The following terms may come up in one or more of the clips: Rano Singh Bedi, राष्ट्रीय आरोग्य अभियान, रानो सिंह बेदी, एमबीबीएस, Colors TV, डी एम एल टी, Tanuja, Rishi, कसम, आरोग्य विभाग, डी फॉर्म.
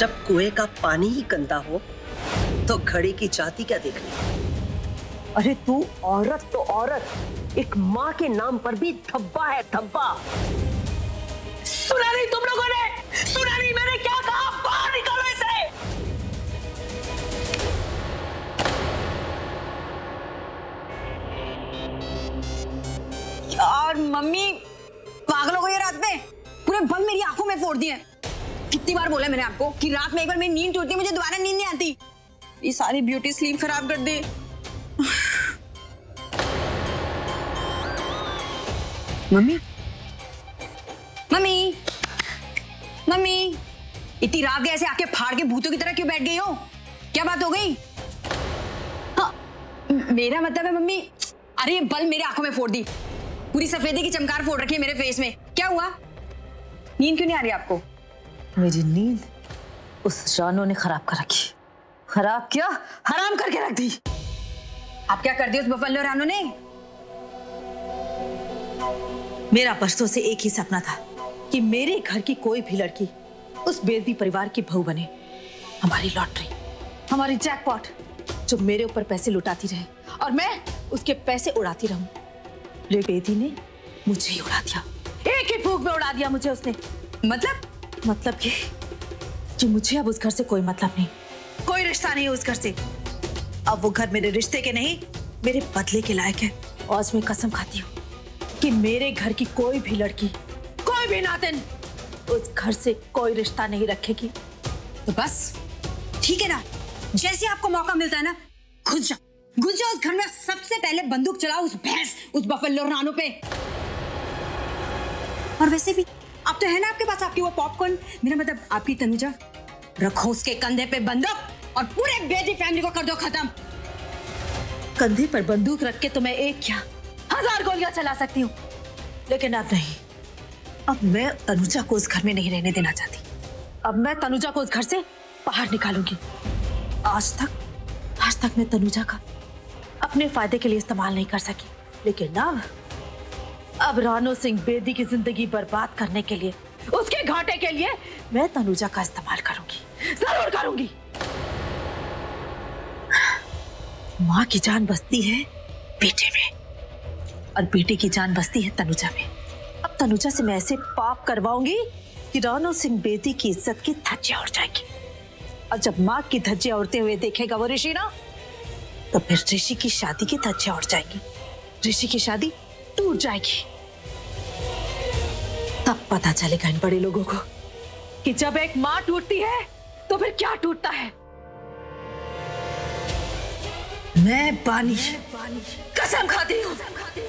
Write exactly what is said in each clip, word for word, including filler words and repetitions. जब कुएं का पानी ही गंदा हो तो घड़े की जाति क्या देखनी। अरे तू औरत तो औरत, एक माँ के नाम पर भी धब्बा है धब्बा। सुना नहीं तुम लोगों ने, सुना नहीं मैंने क्या कहा, बाहर निकलो इसे। यार मम्मी पागलों को ये रात में पूरे बल मेरी आंखों में फोड़ दिए। कितनी बार बोला मैंने आपको कि रात में एक बार मेरी नींद टूटती है, मुझे दोबारा नींद नहीं आती। ये सारी ब्यूटी स्लीप खराब कर दी। मम्मी मम्मी मम्मी इतनी रात गए ऐसे आके फाड़ के भूतों की तरह क्यों बैठ गई हो, क्या बात हो गई? हाँ, मेरा मतलब है मम्मी, अरे ये बल मेरी आंखों में फोड़ दी, पूरी सफेदी की चमकार फोड़ रखी है मेरे फेस में। क्या हुआ, नींद क्यों नहीं आ रही आपको? मेरी नींद उस रानो ने खराब कर रखी। खराब क्या, हराम करके रख दी। आप क्या कर दिया उस बफल्लो रानो ने? मेरा बरसों से एक ही सपना था कि मेरे घर की कोई भी लड़की उस बेदी परिवार की बहू बने। हमारी लॉटरी, हमारी जैकपॉट, जो मेरे ऊपर पैसे लुटाती रहे और मैं उसके पैसे उड़ाती रहूं। बेदी ने मुझे ही उड़ा दिया, एक ही फूंक में उड़ा दिया मुझे उसने। मतलब मतलब ये कि मुझे अब उस घर से कोई मतलब नहीं, कोई रिश्ता नहीं उस घर से। अब वो घर मेरे रिश्ते के नहीं, मेरे बदले के लायक है। और मैं कसम खाती हूँ कि मेरे घर की कोई भी लड़की, कोई भी नातिन उस घर से कोई रिश्ता नहीं रखेगी। तो बस ठीक है ना, जैसे आपको मौका मिलता है ना, घुस जाओ घुस जाओ उस घर में। सबसे पहले बंदूक चलाओ उस भैंस, उस बफल्लो रानो पे। और वैसे भी अब तो है ना आपके पास आपकी वो पॉपकॉर्न, मेरा मतलब आपकी तनुजा। रखो उसके कंधे पे बंदूक और पूरे बेदी फैमिली को कर दो खत्म। कंधे पर बंदूक रख के तो मैं एक क्या हजार गोलियां चला सकती हूँ, लेकिन अब नहीं। अब मैं तनुजा को उस घर में नहीं रहने देना चाहती। अब मैं तनुजा को उस घर से बाहर निकालूंगी। आज तक आज तक मैं तनुजा का अपने फायदे के लिए इस्तेमाल नहीं कर सकी, लेकिन अब अब रानो सिंह बेदी की जिंदगी बर्बाद करने के लिए, उसके घाटे के लिए मैं तनुजा का इस्तेमाल करूंगी, जरूर करूंगी। माँ की जान बसती है बेटे में और बेटे की जान बसती है तनुजा में। अब तनुजा से मैं ऐसे पाप करवाऊंगी कि रानो सिंह बेदी की इज्जत की धज्जियां उड़ जाएगी। और जब माँ की धज्जियां उड़ते हुए देखेगा वो ऋषि ना, तो फिर ऋषि की शादी की धज्जियां उड़ जाएगी, ऋषि की शादी टूट जाएगी। तब पता चलेगा इन बड़े लोगों को कि जब एक माँ टूटती है तो फिर क्या टूटता है। मैं बानी कसम खाती हूँ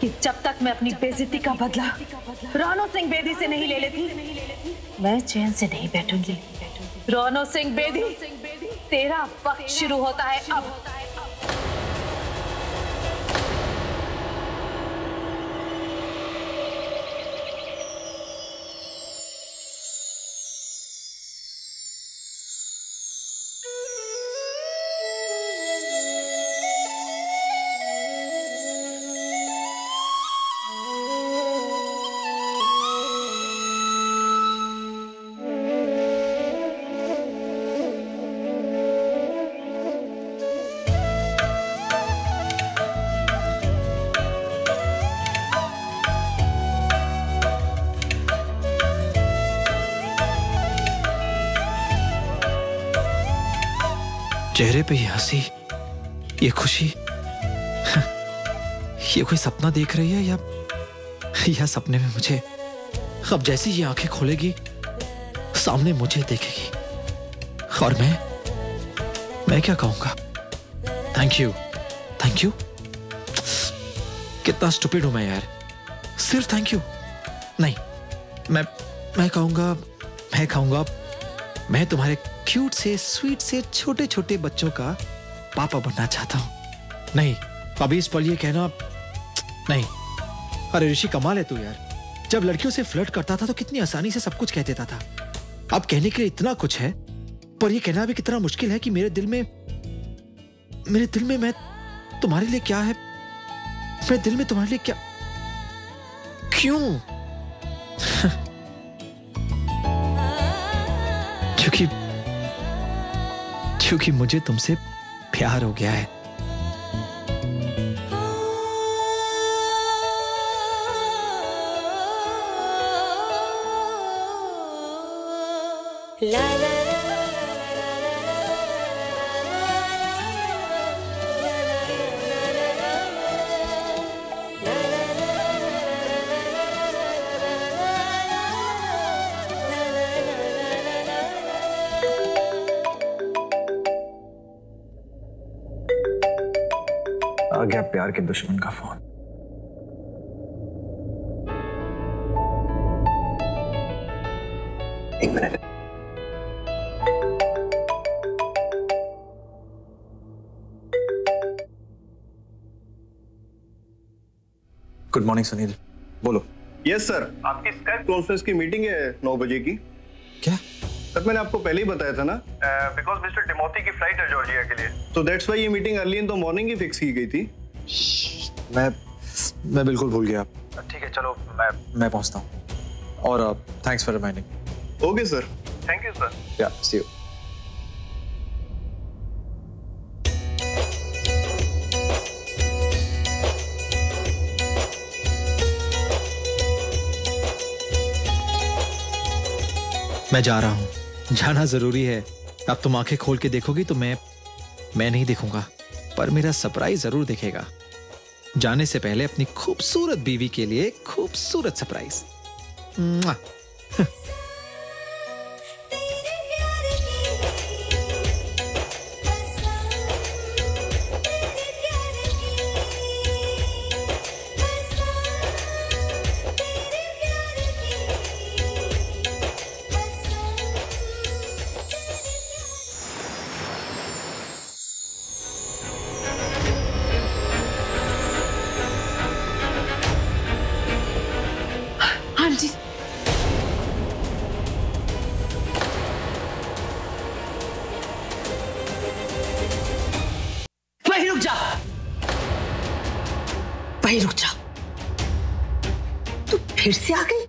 कि जब तक मैं अपनी बेइज्जती का बदला रानो सिंह बेदी से नहीं ले लेती, मैं चैन से नहीं बैठूंगी। रानो सिंह बेदी, तेरा वक्त शुरू होता है अब। चेहरे पे ये हंसी, ये खुशी, ये कोई सपना देख रही है या या सपने में मुझे? अब जैसी ये आंखें खोलेगी सामने मुझे देखेगी और मैं मैं क्या कहूंगा? Thank you thank you. कितना स्टूपिड हूं मैं यार, सिर्फ थैंक यू नहीं, मैं मैं कहूंगा मैं कहूंगा मैं तुम्हारे क्यूट से स्वीट से छोटे छोटे बच्चों का पापा बनना चाहता हूँ। नहीं अभी इस पर ये कहना नहीं। अरे ऋषि कमाल है तू यार, जब लड़कियों से फ्लर्ट करता था तो कितनी आसानी से सब कुछ कह देता था। अब कहने के लिए इतना कुछ है, पर ये कहना भी कितना मुश्किल है कि मेरे दिल में मेरे दिल में मैं तुम्हारे लिए क्या है, मेरे दिल में तुम्हारे लिए क्या, क्यों? क्योंकि क्योंकि मुझे तुमसे प्यार हो गया है। ला ला आ गया प्यार के दुश्मन का फोन। एक मिनट। गुड मॉर्निंग सनील, बोलो। यस सर, आपकी स्काइप कॉन्फ्रेंस की मीटिंग है नौ बजे की। क्या सर? मैंने आपको पहले ही बताया था ना, बिकॉज मिस्टर डिमोती की फ्लाइट है जॉर्जिया के लिए, तो दैट्स व्हाई ये meeting early in the morning ही फिक्स की गई थी। मैं मैं बिल्कुल भूल गया। ठीक है चलो, मैं मैं पहुंचता हूँ, और thanks for reminding. Okay sir, thank you sir. Yeah see you. मैं जा रहा हूँ, जाना जरूरी है। अब तुम आंखें खोल के देखोगी तो मैं मैं नहीं देखूंगा, पर मेरा सरप्राइज जरूर देखेगा। जाने से पहले अपनी खूबसूरत बीवी के लिए खूबसूरत सरप्राइज। रुक जा, तू फिर से आ गई?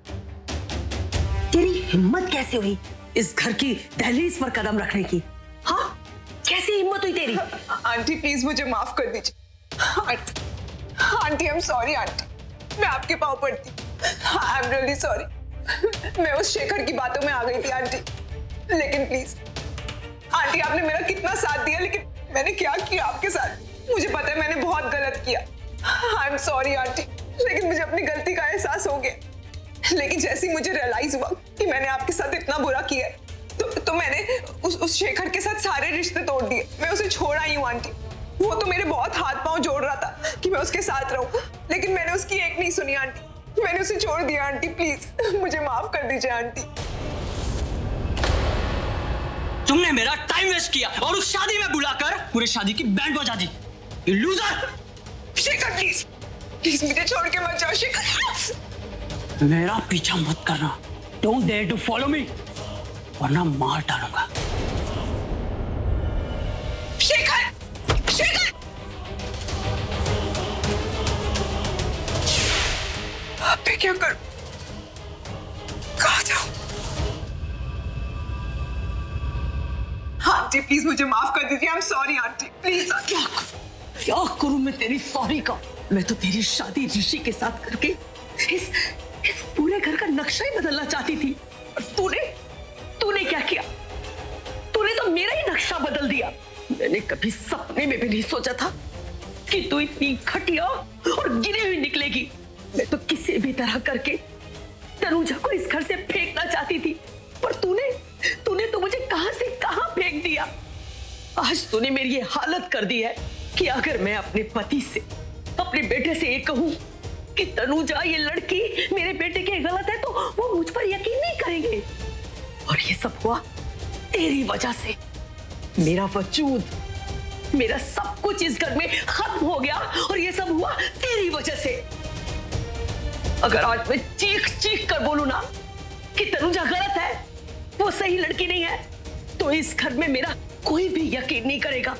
तेरी हिम्मत कैसे हुई इस घर की दहलीज पर कदम रखने की? हाँ, कैसी हिम्मत हुई तेरी? आंटी प्लीज मुझे माफ कर दीजिए। Aunty I am sorry aunty, मैं आपके पाँव पड़ती, आई एम रियली सॉरी। मैं उस शेखर की बातों में आ गई थी आंटी, लेकिन प्लीज आंटी आपने मेरा कितना साथ दिया, लेकिन मैंने क्या किया आपके साथ? मुझे पता है मैंने बहुत गलत किया, आई एम सॉरी आंटी, लेकिन मुझे अपनी गलती का एहसास हो गया। लेकिन जैसे ही मुझे रियलाइज हुआ कि मैंने आपके साथ इतना बुरा किया है, तो, तो मैंने उस उस शेखर के साथ सारे रिश्ते तोड़ दिए। मैं उसे छोड़ा ही हूँ आंटी, वो तो मेरे बहुत हाथ पांव जोड़ रहा था कि मैं उसके साथ रहूँ, लेकिन मैंने उसकी एक नहीं सुनी आंटी, मैंने उसे छोड़ दिया। आंटी प्लीज मुझे माफ कर दीजिए आंटी। तुमने मेरा टाइम वेस्ट किया और उस शादी में बुलाकर पूरी शादी की बैंड बजा दी, you loser. Shekhar please please मुझे छोड़ के मत जाओ शेखर। मेरा पीछा मत करना, don't dare to follow me, वरना मार डालूंगा। शेखर शेखर आप पे क्या कर, कहाँ जाओ? आंटी प्लीज मुझे माफ कर दीजिए, I am sorry aunty please. क्या क्या करूं मैं तेरी सॉरी का? मैं तो तेरी शादी ऋषि के साथ करके इस इस पूरे घर का नक्शा ही बदलना चाहती थी, और तूने तूने क्या किया? तूने तो मेरा ही नक्शा बदल दिया। मैंने कभी सपने में भी नहीं सोचा था कि तू इतनी घटिया और गिरी हुई निकलेगी। मैं तो किसी भी तरह करके तनुजा को इस घर से फेंकना चाहती थी, पर तूने तूने तो मुझे कहां से कहां फेंक दिया। आज तूने मेरी ये हालत कर दी है कि अगर मैं अपने पति से, अपने बेटे से ये कहूं कि तनुजा ये लड़की मेरे बेटे के गलत है, तो वो मुझ पर यकीन नहीं करेंगे। और ये सब हुआ तेरी वजह से। मेरा वजूद, मेरा सब कुछ इस घर में खत्म हो गया, और ये सब हुआ तेरी वजह से। अगर आज मैं चीख चीख कर बोलूं ना कि तनुजा गलत है, वो सही लड़की नहीं है, तो इस घर में मेरा कोई भी यकीन नहीं करेगा।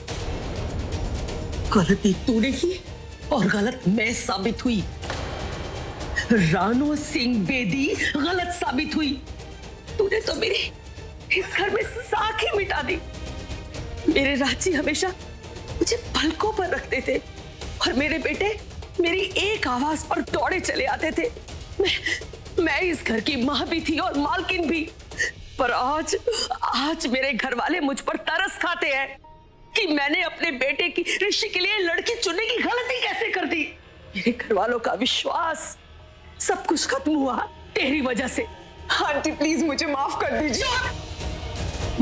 गलती तूने की और गलत मैं साबित हुई। रानो सिंह बेदी गलत साबित हुई। तूने तो मेरी इस घर में साख ही मिटा दी। मेरे राजी हमेशा मुझे पलकों पर रखते थे और मेरे बेटे मेरी एक आवाज पर दौड़े चले आते थे। मैं मैं इस घर की माँ भी थी और मालकिन भी, पर आज आज मेरे घर वाले मुझ पर तरस खाते हैं कि मैंने अपने बेटे की ऋषि के लिए लड़की चुनने की गलती कैसे कर दी। मेरे घर वालों का विश्वास सब कुछ खत्म हुआ तेरी वजह से। आंटी प्लीज मुझे माफ कर दीजिए।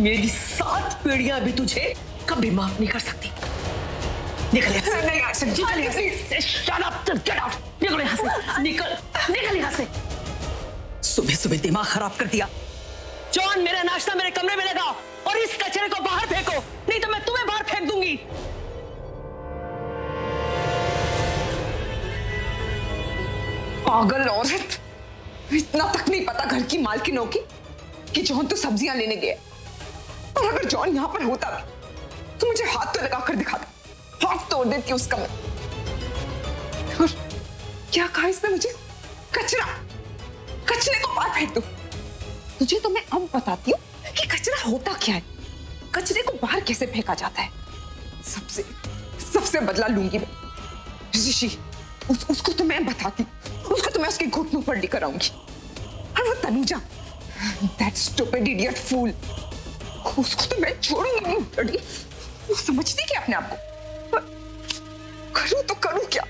मेरी सात पीढ़ियां भी तुझे कभी माफ नहीं कर सकती। निकल यहाँ से, निकल यहाँ से, शट अप, गेट आउट, निकल यहाँ से, निकल, निकल यहाँ से। सुबह सुबह दिमाग खराब कर दिया। जॉन मेरा नाश्ता मेरे कमरे में लगाओ और इस कचरे को बाहर फेंको, नहीं तो मैं तुम्हें बाहर फेंक दूंगी। पागल औरत, इतना तक नहीं पता घर की मालकिनों की कि जॉन तो सब्जियां लेने गया, और अगर जॉन यहाँ पर होता तो मुझे हाथ तो लगा कर दिखाता, हाथ तोड़ देती उसका। और क्या कहा इसने मुझे, कचरा, कचरे को बाहर फेंक दो। तुझे तो मैं अब बताती हूँ कि कचरा होता क्या है, कचरे को बाहर कैसे फेंका जाता है। सबसे सबसे बदला लूंगी मैं। ऋषि उस, उसको तो मैं बताती, उसको तो मैं उसके घुटनों पर लेकर आऊंगी। और वो Tanuja, that stupid idiot fool, उसको तो मैं छोड़ूंगी नहीं। वो समझती क्या अपने आप को? करूं तो करूं क्या?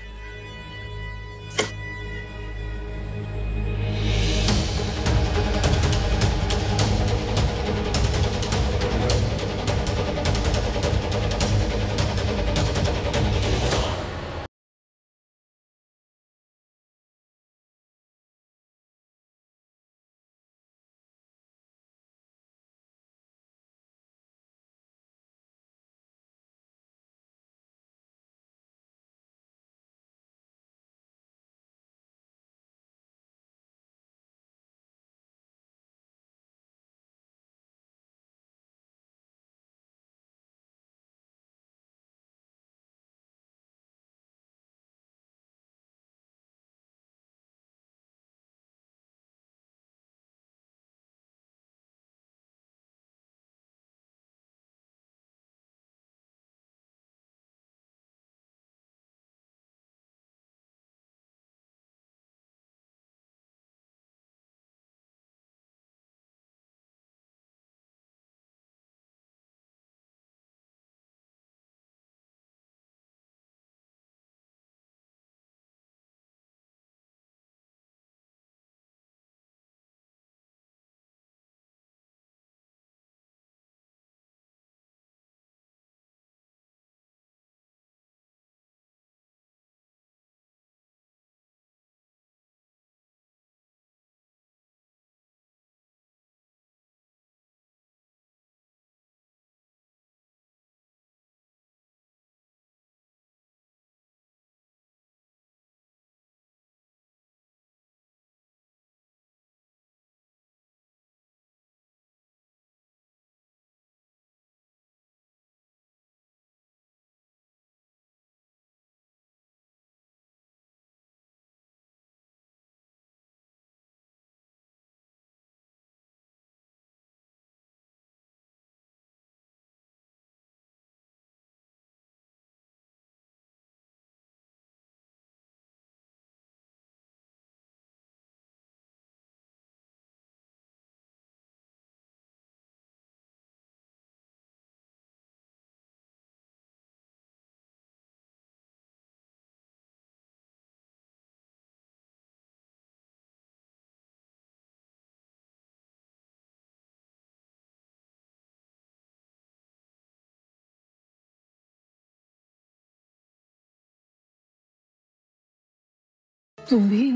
तुम भी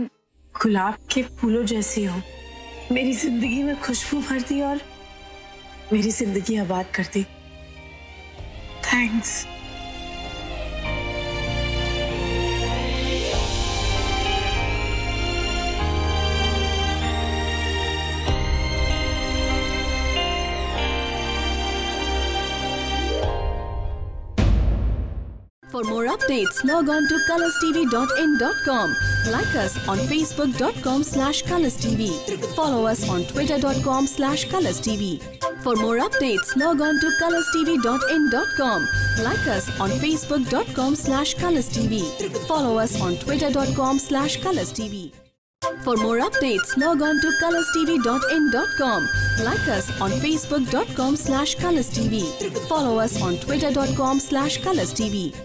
गुलाब के फूलों जैसी हो, मेरी जिंदगी में खुशबू भरती और मेरी जिंदगी आबाद करती। Thanks. For more updates, log on to colors t v dot in dot com. Like us on facebook dot com slash colors t v. Follow us on twitter dot com slash colors t v. For more updates, log on to colors t v dot in dot com. Like us on facebook dot com slash colors t v. Follow us on twitter dot com slash colors t v. For more updates, log on to colors t v dot in dot com. Like us on facebook dot com slash colors t v. Follow us on twitter dot com slash colors t v.